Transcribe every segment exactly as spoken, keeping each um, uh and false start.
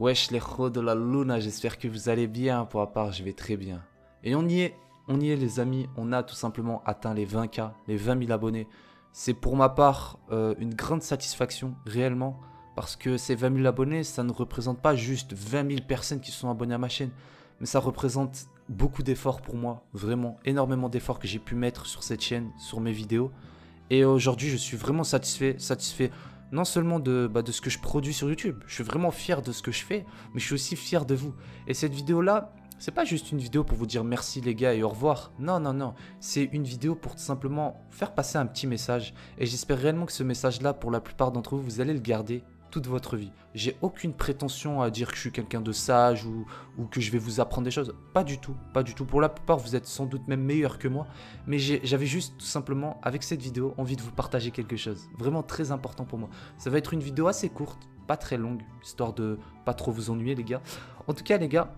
Wesh les chos de la luna, j'espère que vous allez bien. Pour ma part, je vais très bien. Et on y est, on y est les amis, on a tout simplement atteint les vingt K, les vingt mille abonnés. C'est pour ma part euh, une grande satisfaction, réellement. Parce que ces vingt mille abonnés, ça ne représente pas juste vingt mille personnes qui sont abonnées à ma chaîne. Mais ça représente beaucoup d'efforts pour moi, vraiment énormément d'efforts que j'ai pu mettre sur cette chaîne, sur mes vidéos. Et aujourd'hui, je suis vraiment satisfait, satisfait non seulement de, bah, de ce que je produis sur YouTube. Je suis vraiment fier de ce que je fais, mais je suis aussi fier de vous. Et cette vidéo-là, c'est pas juste une vidéo pour vous dire merci les gars et au revoir. Non, non, non. C'est une vidéo pour tout simplement faire passer un petit message. Et j'espère réellement que ce message-là, pour la plupart d'entre vous, vous allez le garder toute votre vie. J'ai aucune prétention à dire que je suis quelqu'un de sage ou, ou que je vais vous apprendre des choses. Pas du tout, pas du tout. Pour la plupart, vous êtes sans doute même meilleur que moi. Mais j'avais juste tout simplement, avec cette vidéo, envie de vous partager quelque chose. Vraiment très important pour moi. Ça va être une vidéo assez courte, pas très longue, histoire de pas trop vous ennuyer les gars. En tout cas les gars,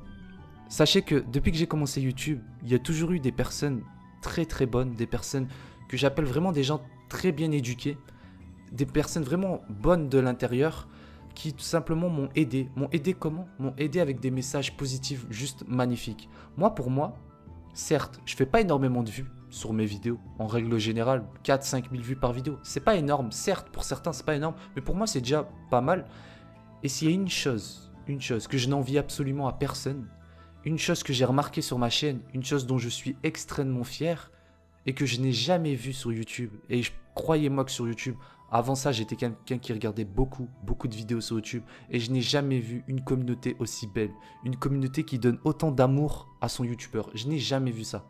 sachez que depuis que j'ai commencé YouTube, il y a toujours eu des personnes très très bonnes, des personnes que j'appelle vraiment des gens très bien éduqués, des personnes vraiment bonnes de l'intérieur qui tout simplement m'ont aidé. M'ont aidé comment? M'ont aidé avec des messages positifs juste magnifiques. Moi, pour moi, certes, je fais pas énormément de vues sur mes vidéos. En règle générale, quatre à cinq mille vues par vidéo. C'est pas énorme. Certes, pour certains, c'est pas énorme. Mais pour moi, c'est déjà pas mal. Et s'il y a une chose, une chose que je n'envie absolument à personne, une chose que j'ai remarquée sur ma chaîne, une chose dont je suis extrêmement fier et que je n'ai jamais vue sur YouTube. Et croyez-moi que sur YouTube... Avant ça, j'étais quelqu'un qui regardait beaucoup, beaucoup de vidéos sur YouTube et je n'ai jamais vu une communauté aussi belle, une communauté qui donne autant d'amour à son youtubeur. Je n'ai jamais vu ça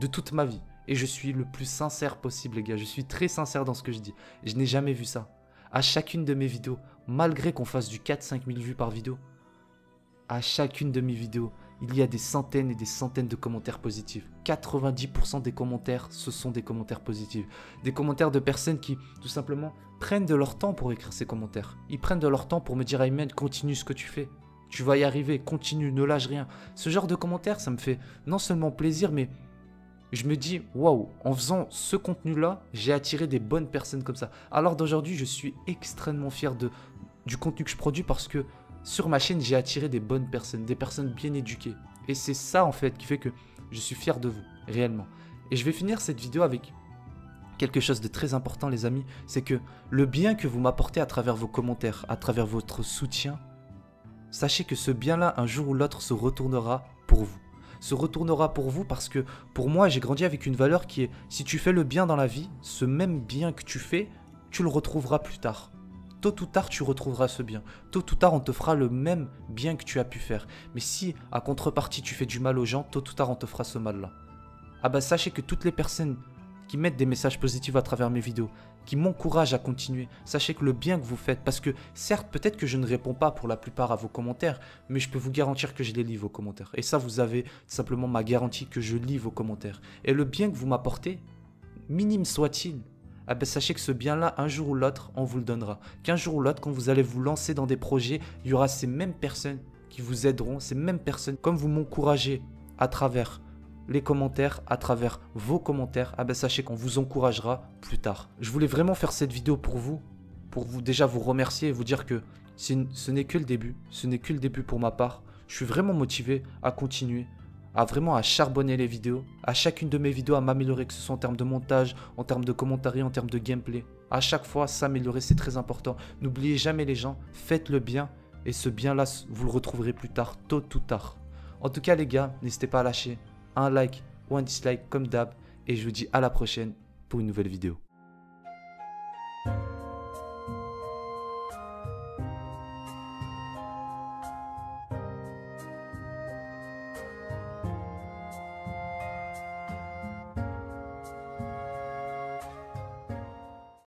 de toute ma vie et je suis le plus sincère possible les gars, je suis très sincère dans ce que je dis. Je n'ai jamais vu ça. À chacune de mes vidéos, malgré qu'on fasse du quatre à cinq mille vues par vidéo, à chacune de mes vidéos, il y a des centaines et des centaines de commentaires positifs. quatre-vingt-dix pour cent des commentaires, ce sont des commentaires positifs. Des commentaires de personnes qui, tout simplement, prennent de leur temps pour écrire ces commentaires. Ils prennent de leur temps pour me dire « Aymen, continue ce que tu fais. Tu vas y arriver, continue, ne lâche rien. » Ce genre de commentaires, ça me fait non seulement plaisir, mais je me dis « Waouh, en faisant ce contenu-là, j'ai attiré des bonnes personnes comme ça. » Alors d'aujourd'hui, je suis extrêmement fier de, du contenu que je produis parce que sur ma chaîne, j'ai attiré des bonnes personnes, des personnes bien éduquées. Et c'est ça, en fait, qui fait que je suis fier de vous, réellement. Et je vais finir cette vidéo avec quelque chose de très important, les amis. C'est que le bien que vous m'apportez à travers vos commentaires, à travers votre soutien, sachez que ce bien-là, un jour ou l'autre, se retournera pour vous. Se retournera pour vous parce que, pour moi, j'ai grandi avec une valeur qui est, si tu fais le bien dans la vie, ce même bien que tu fais, tu le retrouveras plus tard. Tôt ou tard, tu retrouveras ce bien. Tôt ou tard, on te fera le même bien que tu as pu faire. Mais si, à contrepartie, tu fais du mal aux gens, tôt ou tard, on te fera ce mal-là. Ah bah, sachez que toutes les personnes qui mettent des messages positifs à travers mes vidéos, qui m'encouragent à continuer, sachez que le bien que vous faites, parce que certes, peut-être que je ne réponds pas pour la plupart à vos commentaires, mais je peux vous garantir que je les lis, vos commentaires. Et ça, vous avez simplement ma garantie que je lis vos commentaires. Et le bien que vous m'apportez, minime soit-il, ah ben sachez que ce bien-là, un jour ou l'autre, on vous le donnera. Qu'un jour ou l'autre, quand vous allez vous lancer dans des projets, il y aura ces mêmes personnes qui vous aideront, ces mêmes personnes. Comme vous m'encouragez à travers les commentaires, à travers vos commentaires, ah ben sachez qu'on vous encouragera plus tard. Je voulais vraiment faire cette vidéo pour vous, pour vous déjà vous remercier et vous dire que ce n'est que le début. Ce n'est que le début pour ma part. Je suis vraiment motivé à continuer, à vraiment à charbonner les vidéos, à chacune de mes vidéos à m'améliorer, que ce soit en termes de montage, en termes de commentaires, en termes de gameplay. À chaque fois, s'améliorer, c'est très important. N'oubliez jamais les gens, faites le bien, et ce bien-là, vous le retrouverez plus tard, tôt ou tard. En tout cas, les gars, n'hésitez pas à lâcher un like ou un dislike, comme d'hab, et je vous dis à la prochaine pour une nouvelle vidéo.